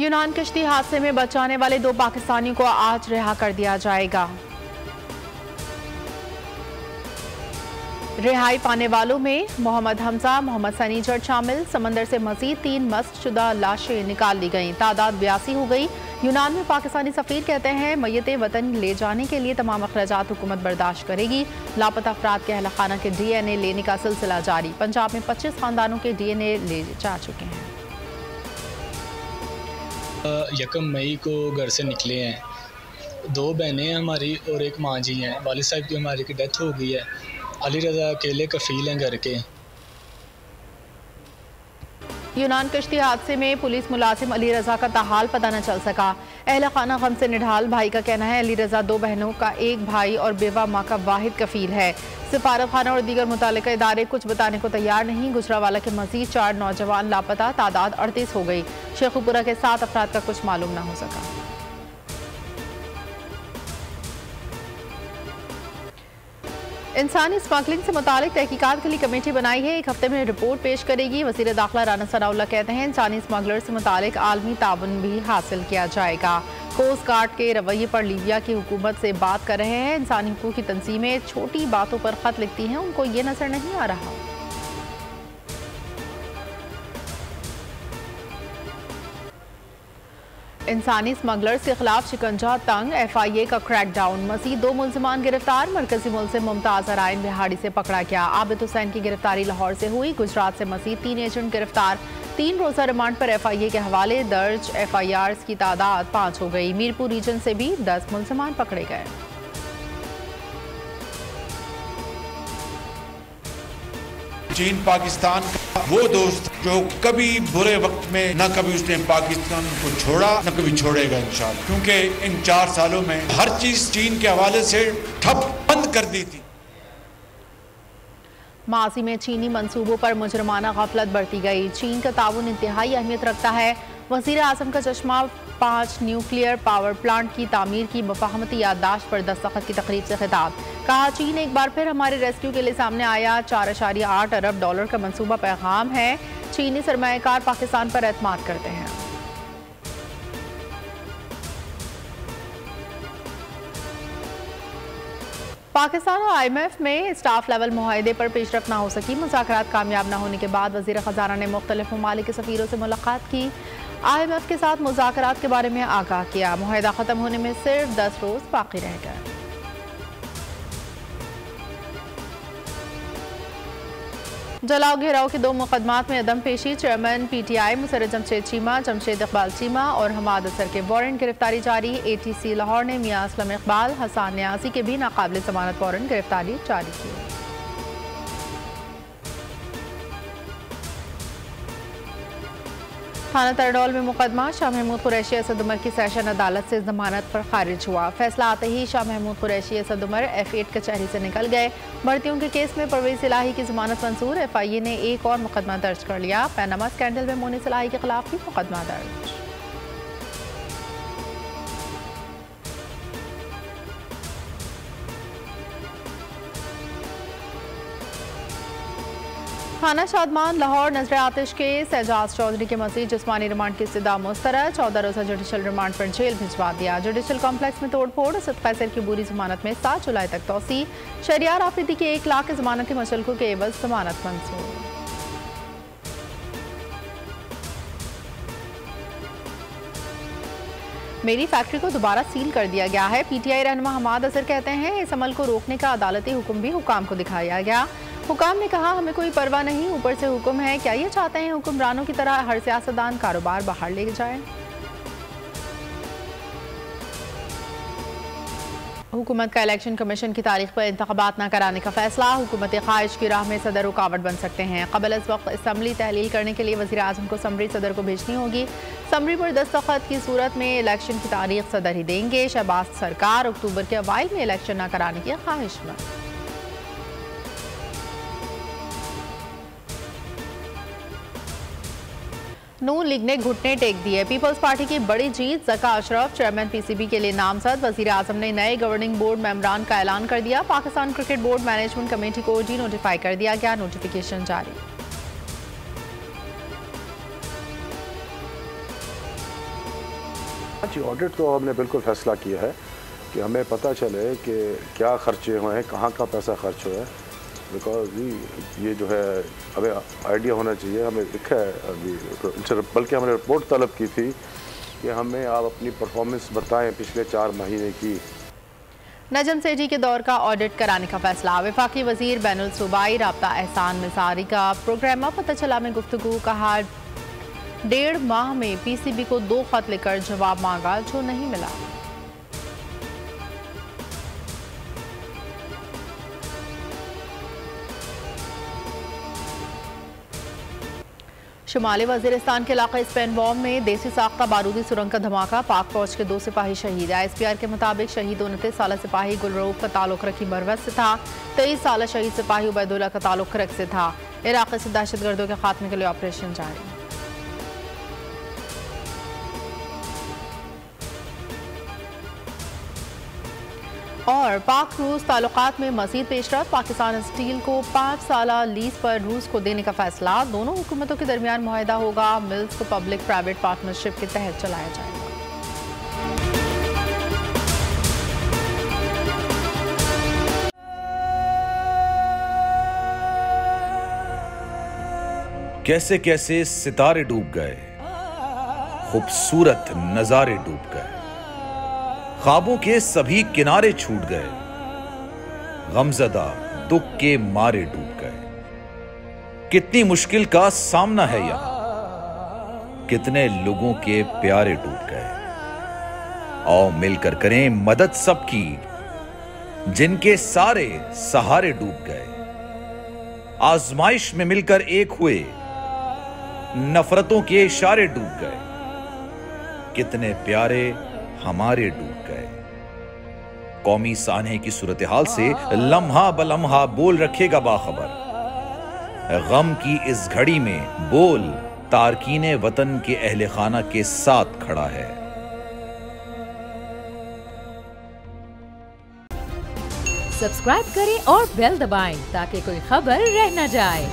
यूनान कश्ती हादसे में बचाने वाले 2 पाकिस्तानियों को आज रिहा कर दिया जाएगा। रिहाई पाने वालों में मोहम्मद हमजा, मोहम्मद सनी जट शामिल। समंदर से मजीद 3 मस्तशुदा लाशें निकाल ली गईं, तादाद 82 हो गई। यूनान में पाकिस्तानी सफीर कहते हैं मय्यतें वतन ले जाने के लिए तमाम अखराजात हुकूमत बर्दाश्त करेगी। लापता अफराद के अहलखाना के DNA लेने का सिलसिला जारी। पंजाब में 25 खानदानों के DNA ले जा चुके हैं। 1 मई को घर से निकले हैं। 2 बहनें हमारी और 1 माँ जी हैं। वालिद साहब की हमारी की डेथ हो गई है। अली रजा अकेले कफील हैं घर के। यूनान कश्ती हादसे में पुलिस मुलाजिम अली रजा का ताहाल पता न चल सका। अहल खाना गम से निढाल। भाई का कहना है अली रजा 2 बहनों का एक भाई और बेवा माँ का वाहिद कफील है। सिफारत खाना और दीगर मुतालिका इदारे कुछ बताने को तैयार नहीं। गुजरावाला के मजीद 4 नौजवान लापता, तादाद 38 हो गई। शेखुपुरा के 7 अफराद का कुछ मालूम न हो सका। इंसानी स्मगलिंग से मुतालिक तहकीकात के लिए कमेटी बनाई है। 1 हफ्ते में रिपोर्ट पेश करेगी। वज़ीर दाखिला राना सनाउल्ला कहते हैं इंसानी स्मगलर से मुतालिक आलमी ताबन भी हासिल किया जाएगा। कोस्ट गार्ड के रवैये पर लीबिया की हुकूमत से बात कर रहे हैं। इंसानी हकूक़ की तंजीमें छोटी बातों पर ख़त लिखती हैं, उनको ये नज़र नहीं आ रहा। इंसानी स्मगलर्स के खिलाफ शिकंजा तंग, FIA का क्रैकडाउन। मजीद 2 मुलजमान गिरफ्तार। मरकजी मुलजिम मुमताज़ अराइन बिहाड़ी से पकड़ा गया। आबिद हुसैन की गिरफ्तारी लाहौर से हुई। गुजरात से मजीद 3 एजेंट गिरफ्तार। 3 रोजा रिमांड पर FIA के हवाले दर्ज। FIR की तादाद 5 हो गई। मीरपुर रीजन से भी 10 मुलजमान पकड़े गए। चीन पाकिस्तान का वो दोस्त जो कभी बुरे वक्त में न कभी उसने पाकिस्तान को छोड़ा न कभी छोड़ेगा इंशाल्लाह, क्योंकि इन 4 सालों में हर चीज चीन के हवाले से ठप बंद कर दी थी। माजी में चीनी मंसूबों पर मुजरमाना गफलत बरती गई। चीन का ताउन इंतहाई अहमियत रखता है। वज़ीर आज़म का चश्मा। 5 न्यूक्लियर पावर प्लांट की तामीर की मुफाहमती याददाश्त पर दस्तखत की तकरीब से खिताब। कहा चीन एक बार फिर हमारे रेस्क्यू के लिए सामने आया। 4.8 अरब डॉलर का मंसूबा पैगाम है। चीनी सरमायाकार पाकिस्तान पर एतमाद करते हैं। पाकिस्तान और IMF में स्टाफ लेवल मुआहदे पर पेशरफ ना हो सकी। मुज़ाकरात कामयाब ना होने के बाद वज़ीर ख़ज़ाना ने मुख्तलिफ ममालिक के सफ़ीरों से मुलाकात की। IMF के साथ मुज़ाकरात के बारे में आगाह किया। मुआहदा ख़त्म होने में सिर्फ 10 रोज़ बाकी रह गए। जलाओ घेराव के 2 मुकदमात में अदम पेशी। चेयरमैन PTI मुसर्रत जमशेद चीमा, जमशेद इकबाल चीमा और हमाद असर के वारंट गिरफ्तारी जारी। ATC लाहौर ने मियां असलम इकबाल, हसान नियाज़ी के भी नाकाबिल जमानत वारंट गिरफ्तारी जारी किए। थाना तरडौल में मुकदमा। शाह महमूद कुरैशी असद उमर की सेशन अदालत से जमानत पर खारिज हुआ। फैसला आते ही शाह महमूद कुरैशी असद उमर F8 कचहरी से निकल गए। भर्तियों के केस में परवेज इलाही की जमानत मंजूर। FIA ने 1 और मुकदमा दर्ज कर लिया। पैनामा स्कैंडल में मूनिस इलाही के खिलाफ भी मुकदमा दर्ज। थाना शादमान लाहौर नजर आतिश केस। एजाज चौधरी के मजीद जिस्मानी रिमांड की सदा मुस्तरद। 14 रोजा जुडिशल रिमांड पर जेल भिजवा दिया। जुडिशल कॉम्प्लेक्स में तोड़फोड़। सदफैसर की बुरी जमानत में 7 जुलाई तक तोसी। शरियार आफरीदी की 1 लाख की जमानत के मशल्कों के एवज जमानत मंजूर। मेरी फैक्ट्री को दोबारा सील कर दिया गया है। PTI रहनुमा हमाद असर कहते हैं इस अमल को रोकने का अदालती हुक्म भी हुकाम को दिखाया गया। हुकाम ने कहा हमें कोई परवाह नहीं, ऊपर से हुक्म है। क्या ये चाहते हैं हुक्मरानों की तरह हर सियासतदान कारोबार बाहर ले जाए? हुकूमत का इलेक्शन कमीशन की तारीख पर इंतखाबात न कराने का फैसला। हुकूमत ख्वाहिश की राह में सदर रुकावट बन सकते हैं। कबल इस वक्त असम्बली तहलील करने के लिए वज़ीर आज़म को समरी सदर को भेजनी होगी। समरी पर दस्तखत की सूरत में इलेक्शन की तारीख सदर ही देंगे। शहबाज सरकार अक्टूबर के अवाइल में इलेक्शन न कराने की ख्वाहिशमंद। नून लीग ने घुटने टेक दिए। पीपल्स पार्टी की बड़ी जीत। जका अशरफ चेयरमैन PCB के लिए नामजद। वज़ीर आज़म ने नए गवर्निंग बोर्ड मैमरान का ऐलान कर दिया। Pakistan cricket board management committee को डीनोटिफाई कर दिया गया। नोटिफिकेशन जारी। कराची ऑडिट तो हमने बिल्कुल फैसला किया है कि हमें पता चले कि क्या खर्चे हुए हैं, कहाँ का पैसा खर्च हुआ है, बिकॉज ये जो है हमें आइडिया होना चाहिए। हमें लिखा है अभी, बल्कि हमने रिपोर्ट तलब की थी कि हमें आप अपनी परफॉर्मेंस बताएं पिछले 4 महीने की। नजम सेठी के दौर का ऑडिट कराने का फैसला। वफाकी वजीर बैनुल सुबाई राब्ता एहसान मिसारी का प्रोग्राम पता चला में गुफ्तगू, कहा 1.5 माह में पीसीबी को 2 खत लेकर जवाब मांगा जो नहीं मिला। शुमाली वजीरिस्तान के इलाके स्पेनबॉम में देसी साख्ता बारूदी सुरंग का धमाका, पाक फौज के 2 सिपाही शहीद। ISPR के मुताबिक शहीद 29 साल सिपाही गुलरोग का ताल्लुक रकी मरवत से था। 23 साल शहीद सिपाही उबैदुल्ला का ताल्लुक करक से था। इराक़ से दहशतगर्दों के खात्मे के लिए ऑपरेशन जारी। और पाक रूस ताल्लुकात में मज़ीद पेशरफ, पाकिस्तान स्टील को 5 साल लीज पर रूस को देने का फैसला। दोनों हुकूमतों के दरमियान मुआहदा होगा, मिल्स को पब्लिक प्राइवेट पार्टनरशिप के तहत चलाया जाएगा। कैसे कैसे सितारे डूब गए, खूबसूरत नजारे डूब गए, ख्वाबों के सभी किनारे छूट गए, गमजदा दुख के मारे डूब गए। कितनी मुश्किल का सामना है यहां, कितने लोगों के प्यारे डूब गए। आओ मिलकर करें मदद सबकी, जिनके सारे सहारे डूब गए। आजमाइश में मिलकर एक हुए, नफरतों के इशारे डूब गए। कितने प्यारे हमारे डूब गए। कौमी सान्हे की सूरत हाल से लम्हा बलम्हा बोल रखेगा बाखबर। गम की इस घड़ी में बोल तारकीने वतन के अहले खाना के साथ खड़ा है। सब्सक्राइब करें और बेल दबाएं ताकि कोई खबर रह न जाए।